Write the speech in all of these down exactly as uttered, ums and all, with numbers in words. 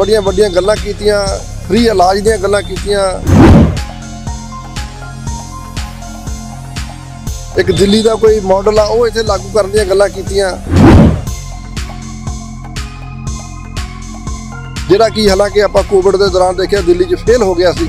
बड़िया बड़िया गल्लां कीतियां, फ्री इलाज दी गल्लां कीतियां। एक दिल्ली का कोई मॉडल आ वो इत्थे लागू करने दी गल्लां कीतियां, जिहड़ा कि हालांकि आपां कोविड के दौरान देखिया दिल्ली च फेल हो गया सी।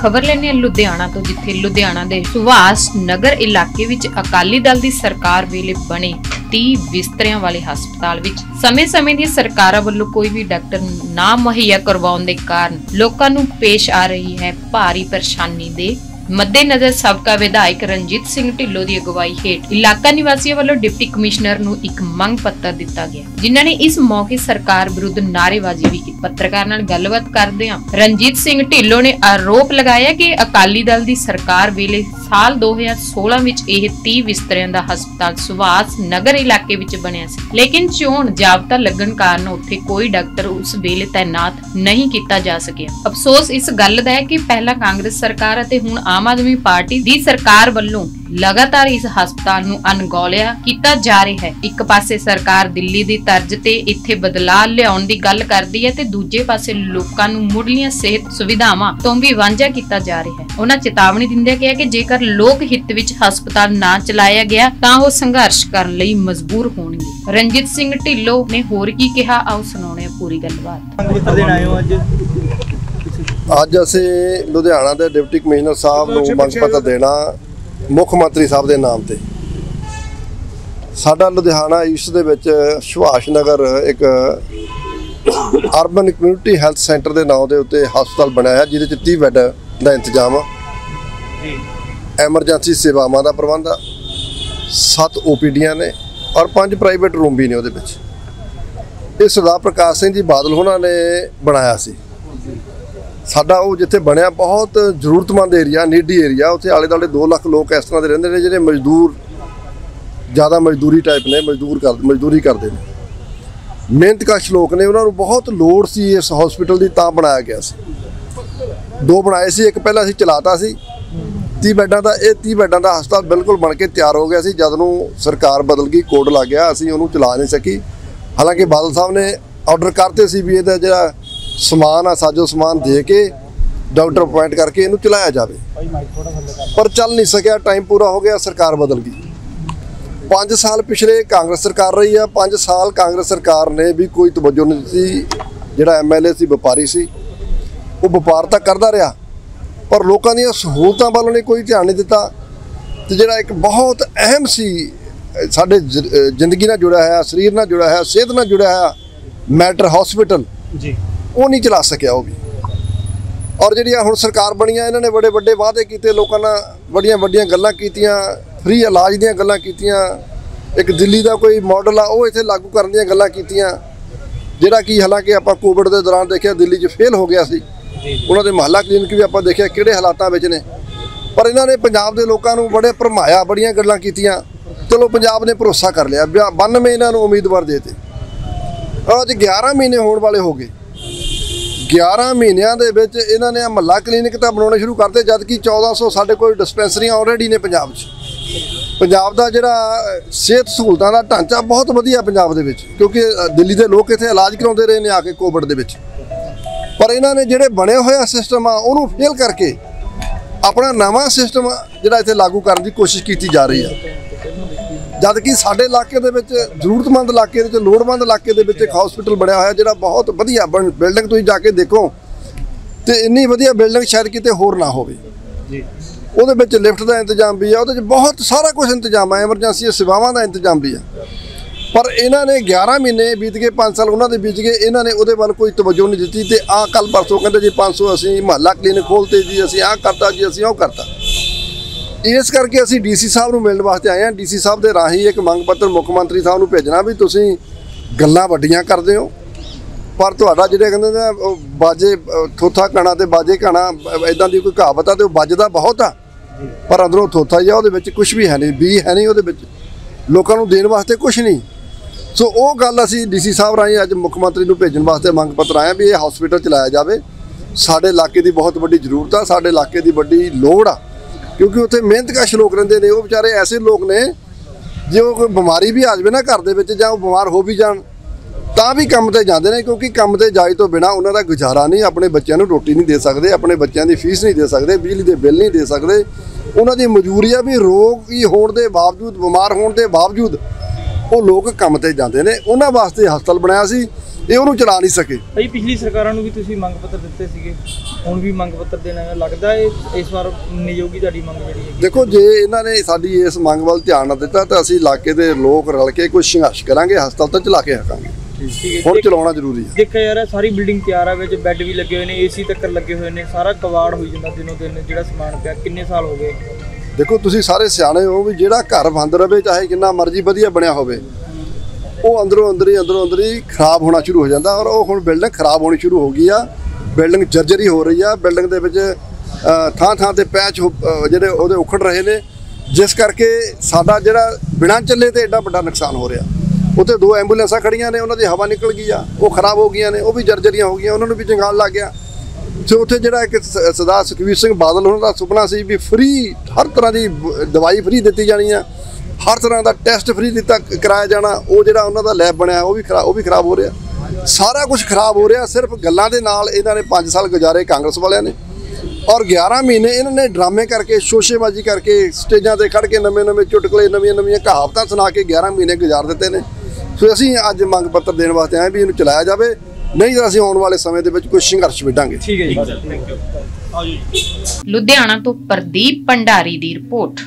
खबर लेने लुधियाना तो, जिथे लुधियाना के सुभाष नगर इलाके विच अकाली दल की सरकार वेले बने तीस बिस्तरियां वाले हस्पताल विच समय-समय दी सरकारां वल्लों कोई भी डॉक्टर ना मुहैया करवाउण दे कारण लोकां नूं पेश आ रही है भारी परेशानी दे मद्देनजर सबका विधायक रणजीत सिंह ढिल्लों की अगवाई हेठ इलाका निवासियों वालों डिप्टी कमिश्नर नूं इक मंग पत्र दिता गया, जिन्होंने इस मौके सरकार विरुद्ध नारेबाजी भी की। पत्रकार नाल गलबात करदियां रणजीत सिंह ढिल्लों ने आरोप लगाया कि अकाली दल की सरकार वेले साल दो हजार सोलह विच यह तीस बिस्तरियां दा हस्पताल सुभाष नगर इलाके विच बनिया सी, लेकिन चोण जाबता लगन कारण उत्थे कोई डॉक्टर उस वेले तैनात नहीं किया जा सकिया। अफसोस इस गल दा है कि पहला कांग्रेस सरकार अते हुण आम आदमी पार्टी दी सरकार वल्लों लगातार इस हस्पताल नूं अणगौलिया कीता जा रहा है। एक पासे सरकार दिल्ली दी तर्ज ते इत्थे बदलाव लियाउण दी गल करदी है ते दूजे पासे लोकां नूं मुढ़लीआं सेहत सुविधावां तों भी वांझा कीता जा रहा है। उन्हां चेतावनी दिंदे किहा कि जेकर लोक हित विच हस्पताल ना चलाया गया तां ओह संघर्ष करन लई मजबूर होणगे। रणजीत सिंह ढिल्लों ने होर की कहा, आओ सुणाउने पूरी गलबात। अज असी लुधियाना के डिप्टी कमिश्नर साहब को मंग पत्र देना मुख्यमंत्री साहब के नाम पर। साडा लुधियाना ईस्ट के सुभाष नगर एक अर्बन कम्यूनिटी हैल्थ सेंटर के नाम के उत्ते हस्पताल बनाया, जिहदे तीस बैड का इंतजाम, एमरजेंसी सेवावां का प्रबंध, सत्त ओ पी डियां ने और पांच प्राइवेट रूम भी ने। उहदे विच ये सरदार प्रकाश सिंह बादल होना ने बनाया सी। साडा वो जिथे बनया बहुत जरूरतमंद एरिया, नीडी एरिया, उत्थे आले दुआले दो लख लोग इस तरह के रहिंदे ने जिहड़े मजदूर ज़्यादा मजदूरी टाइप ने, मजदूर कर मजदूरी करते हैं, मेहनतकश लोग ने। उन्होंने बहुत लोड़ सी इस हॉस्पिटल की, तां बनाया गया सी। दो बनाए सी, एक पहला असीं चलाता सी तीस बैडां दा। ये तीस बैडां दा हस्पताल बिल्कुल बन के तैयार हो गया सी, जद नूं सरकार बदल गई, कोड लग गया, असीं उहनूं चला नहीं सकी। हालांकि बादल साहब ने ऑर्डर करते सी भी इहदा जिहड़ा समान आ साजो समान दे के डॉक्टर अपॉइंट करके इनू चलाया जाए, पर चल नहीं सकिया। टाइम पूरा हो गया, सरकार बदल गई। पाँच साल पिछले कांग्रेस सरकार रही है, पाँच साल कांग्रेस सरकार ने भी कोई तवज्जो नहीं दी। जिहड़ा एम एल ए सी व्यापारी सी वो व्यापार तो करता रहा, पर लोगों दी सहूलतां वालों ने कोई ध्यान नहीं दिता। तो जिहड़ा एक बहुत अहम सी साडे जिंदगी नाल जुड़ा है, शरीर नाल जुड़ा है, सेहत नाल जुड़ा है मैटर हॉस्पिटल जी, वो नहीं चला सकिया वो भी। और जी हम सरकार बनिया, इन्होंने बड़े बड़े वादे किए, लोगों ने बड़िया बड़िया गल्लां कीतियां, फ्री इलाज दी गल्लां कीतियां। एक दिल्ली का कोई मॉडल आ वो इत्थे लागू करन दी गल्लां कीतियां, जिहड़ा कि हालांकि आपां कोविड के दौरान देखिया दिल्ली च फेल हो गया सी। उन्हां दे महला क्लीनिक भी आपां देखिया किहड़े हालातां विच ने, पर इन्हां ने पंजाब दे लोकां नूं बड़े भरमाया, बड़िया गल्लां कीतियां। चलो पंजाब ने भरोसा कर लिया, बानवे इन्हां नूं उम्मीदवार देते। अज ग्यारह महीने होण वाले हो गए, ग्यारह महीनों के इन्हों ने महला क्लीनिक तो बनाने शुरू करते, जबकि चौदह सौ साढ़े कोई डिस्पेंसरियाँ ऑलरेडी ने पंजाब च। पंजाब का जिहड़ा सेहत सहूलतां का ढांचा बहुत वधिया पंजाब दे विच, क्योंकि दिल्ली के लोग इत्थे इलाज कराउंदे रहे ने आके कोविड दे विच। पर इन्हों ने जिहड़े बने हुए सिस्टम आ उहनूं फेल करके अपना नवा सिस्टम जिहड़ा इत्थे लागू करन दी कोशिश कीती जा रही है, जबकि साडे इलाके दे विच जरूरतमंद इलाके दे विच लोड़वंद इलाके दे विच इक हॉस्पिटल बनिया होया जिहड़ा बहुत वधिया बिल्डिंग। तुसीं जाके देखो ते इन्नी वधिया बिल्डिंग शायद किते होर ना होवे जी। उहदे विच लिफ्ट दा इंतजाम भी है, उहदे विच बहुत सारा कुछ इंतजाम है, एमरजेंसी सेवावां दा इंतजाम भी है। पर इन्हां ने ग्यारह महीने बीत गए, पाँच साल उन्हां दे बीत गए, इन्हां ने उहदे वल कोई तवज्जो नहीं दित्ती। ते आ कल परसों कहंदे जी पाँच सौ असीं महला क्लीनिक खोलते जी, असीं आ करता जी, असीं ओह करता। इस करके असी डी सी साहब को मिलने वास्ते आए हैं। डी सी साहब के राही एक मंग पत्र मुख्य मंत्री साहब को भेजना भी तुसी गल्लां वड्डियां करदे हो, पर तुहाडा जिहड़े कहंदे ने बाजे थोथा कणा ते बाजे कणा इदां दी कोई कहावत आ, ते बजदा बहुत आ पर अंदरों थोथा ही आ, उहदे विच कुछ भी है नहीं, बी है नहीं उहदे विच, लोकां नूं देण वास्ते कुछ नहीं। सो उह गल असी डी सी साहब राही अज मुख्य मंत्री नूं भेजण वास्ते मंग पत्र आए भी इह हॉस्पिटल चलाया जावे। साडे इलाके दी बहुत वड्डी जरूरत आ, साडे इलाके दी वड्डी लोड़ आ, क्योंकि उत्थे मेहनतकश लोग रहिंदे ने। वो बेचारे ऐसे लोग ने जो कोई बीमारी भी आ जाए ना घर दे विच, जां बीमार हो भी जाण ਤਾਂ ਵੀ ਕੰਮ ਤੇ ਜਾਂਦੇ ਨੇ, ਕਿਉਂਕਿ ਕੰਮ ਤੇ ਜਾਈ ਤੋਂ ਬਿਨਾ ਉਹਨਾਂ ਦਾ ਗੁਜ਼ਾਰਾ ਨਹੀਂ। ਆਪਣੇ ਬੱਚਿਆਂ ਨੂੰ ਰੋਟੀ ਨਹੀਂ ਦੇ ਸਕਦੇ, ਆਪਣੇ ਬੱਚਿਆਂ ਦੀ ਫੀਸ ਨਹੀਂ ਦੇ ਸਕਦੇ, ਬਿਜਲੀ ਦੇ ਬਿੱਲ ਨਹੀਂ ਦੇ ਸਕਦੇ। ਉਹਨਾਂ ਦੀ ਮਜ਼ਦੂਰੀ ਆ ਵੀ ਰੋਗ ਹੀ ਹੋਣ ਦੇ ਬਾਵਜੂਦ, ਬਿਮਾਰ ਹੋਣ ਦੇ ਬਾਵਜੂਦ ਉਹ ਲੋਕ ਕੰਮ ਤੇ ਜਾਂਦੇ ਨੇ। ਉਹਨਾਂ ਵਾਸਤੇ ਹਸਪਤਾਲ ਬਣਾਇਆ ਸੀ, ਇਹ ਉਹਨੂੰ ਚਲਾ ਨਹੀਂ ਸਕੇ। ਭਾਈ ਪਿਛਲੀ ਸਰਕਾਰਾਂ ਨੂੰ ਵੀ ਤੁਸੀਂ ਮੰਗ ਪੱਤਰ ਦਿੱਤੇ ਸੀਗੇ, ਹੁਣ ਵੀ ਮੰਗ ਪੱਤਰ ਦੇਣਾ ਲੱਗਦਾ ਹੈ ਇਸ ਵਾਰ ਨਿਯੋਗੀ ਤੁਹਾਡੀ ਮੰਗ ਜਿਹੜੀ ਹੈ? ਦੇਖੋ, ਜੇ ਇਹਨਾਂ ਨੇ ਸਾਡੀ ਇਸ ਮੰਗ ਵੱਲ ਧਿਆਨ ਨਾ ਦਿੱਤਾ ਤਾਂ ਅਸੀਂ ਇਲਾਕੇ ਦੇ ਲੋਕ ਰਲ ਕੇ ਕੋਈ ਸੰਘਰਸ਼ ਕਰਾਂਗੇ, ਹਸਪਤਾਲ ਤਾਂ ਚਲਾ ਕੇ ਹਟਾਂਗੇ। ਹੁਣ ਚਲਾਉਣਾ ਜ਼ਰੂਰੀ ਹੈ। ਦੇਖਿਆ ਯਾਰ, ਸਾਰੀ ਬਿਲਡਿੰਗ ਤਿਆਰ ਆ, ਵਿੱਚ ਬੈੱਡ ਵੀ ਲੱਗੇ ਹੋਏ ਨੇ, ਏਸੀ ਤੱਕ ਲੱਗੇ ਹੋਏ ਨੇ, ਸਾਰਾ ਕਵਾੜ ਹੋਈ ਜਾਂਦਾ ਦਿਨੋਂ ਦਿਨ ਜਿਹੜਾ ਸਮਾਨ ਪਿਆ। ਕਿੰਨੇ ਸਾਲ ਹੋ ਗਏ? ਦੇਖੋ, ਤੁਸੀਂ ਸਾਰੇ ਸਿਆਣੇ ਹੋ ਵੀ ਜਿਹੜਾ ਘਰ ਬੰਦ ਰਹੇ ਚਾਹੇ ਕਿੰਨਾ ਮਰਜ਼ੀ ਵਧੀਆ ਬਣਿਆ ਹੋਵੇ, ਉਹ ਅੰਦਰੋਂ ਅੰਦਰ ਹੀ ਅੰਦਰੋਂ ਅੰਦਰ ਹੀ ਖਰਾਬ ਹੋਣਾ ਸ਼ੁਰੂ ਹੋ ਜਾਂਦਾ। ਔਰ ਉਹ ਹੁਣ ਬਿਲਡਿੰਗ ਖਰਾਬ ਹੋਣੀ ਸ਼ੁਰੂ ਹੋ ਗਈ ਆ, ਬਿਲਡਿੰਗ ਜਰਜਰੀ ਹੋ ਰਹੀ ਆ, ਬਿਲਡਿੰਗ ਦੇ ਵਿੱਚ ਥਾਂ ਥਾਂ 'ਤੇ ਪੈਚ ਜਿਹੜੇ ਉਹਦੇ ਉਖੜ ਰਹੇ ਨੇ, ਜਿਸ ਕਰਕੇ ਸਾਡਾ ਜਿਹੜਾ ਬਿਨਾਂ ਚੱਲੇ 'ਤੇ ਐਡਾ ਵੱਡਾ ਨੁਕਸਾਨ ਹੋ ਰਿਹਾ। ਉੱਥੇ ਦੋ ਐਂਬੂਲੈਂਸਾਂ ਖੜੀਆਂ ਨੇ, ਉਹਨਾਂ ਦੀ ਹਵਾ ਨਿਕਲ ਗਈ ਆ, ਉਹ ਖਰਾਬ ਹੋ ਗਈਆਂ ਨੇ, ਉਹ ਵੀ ਜਰਜਰੀਆਂ ਹੋ ਗਈਆਂ, ਉਹਨਾਂ ਨੂੰ ਵੀ ਜੰਗਾਲ ਲੱਗ ਗਿਆ। ਸੋ ਉੱਥੇ ਜਿਹੜਾ ਇੱਕ ਸਰਦਾਰ ਸੁਖਵੀਰ ਸਿੰਘ ਬਾਦਲ ਉਹਨਾਂ ਦਾ ਸੁਪਨਾ ਸੀ ਵੀ ਫ੍ਰੀ ਹਰ ਤਰ੍ਹਾਂ ਦੀ ਦਵਾਈ ਫ੍ਰੀ ਦਿੱਤੀ ਜਾਣੀ ਆ, ਹਰ ਤਰ੍ਹਾਂ ਦਾ ਟੈਸਟ ਫ੍ਰੀ ਦਿੱਤਾ ਕਰਾਇਆ ਜਾਣਾ। ਉਹ ਜਿਹੜਾ ਉਹਨਾਂ ਦਾ ਲੈਬ ਬਣਿਆ ਉਹ ਵੀ ਖਰਾਬ ਉਹ ਵੀ ਖਰਾਬ ਹੋ ਰਿਹਾ, ਸਾਰਾ ਕੁਝ ਖਰਾਬ ਹੋ ਰਿਹਾ। ਸਿਰਫ ਗੱਲਾਂ ਦੇ ਨਾਲ ਇਹਨਾਂ ਨੇ ਪੰਜ ਸਾਲ ਗੁਜ਼ਾਰੇ ਕਾਂਗਰਸ ਵਾਲਿਆਂ ਨੇ, ਔਰ ਗਿਆਰਾਂ ਮਹੀਨੇ ਇਹਨਾਂ ਨੇ ਡਰਾਮੇ ਕਰਕੇ, ਸ਼ੋਸ਼ੇਬਾਜ਼ੀ ਕਰਕੇ, ਸਟੇਜਾਂ 'ਤੇ ਖੜ੍ਹ ਕੇ ਨਵੇਂ ਨਵੇਂ ਚੁਟਕਲੇ, ਨਵੀਆਂ ਨਵੀਆਂ ਕਹਾਵਤਾਂ ਸੁਣਾ ਕੇ ਗਿਆਰਾਂ ਮਹੀਨੇ ਗੁਜ਼ਾਰ ਦਿੱਤੇ ਨੇ। ਸੋ ਅਸੀਂ ਅੱਜ ਮੰਗ ਪੱਤਰ ਦੇਣ ਵਾਸਤੇ ਆਏ ਵੀ ਇਹਨੂੰ ਚਲਾਇਆ ਜਾਵੇ, ਨਹੀਂ ਤਾਂ ਅਸੀਂ ਆਉਣ ਵਾਲੇ ਸਮੇਂ ਦੇ ਵਿੱਚ ਕੋਈ ਸੰਘਰਸ਼ ਵਿੱਢਾਂਗੇ। ਠੀਕ ਹੈ ਜੀ, ਥੈਂਕ ਯੂ। ਲੁਧਿਆਣਾ ਤੋਂ ਪ੍ਰਦੀਪ ਭੰਡਾਰੀ ਦੀ ਰਿਪੋਰਟ।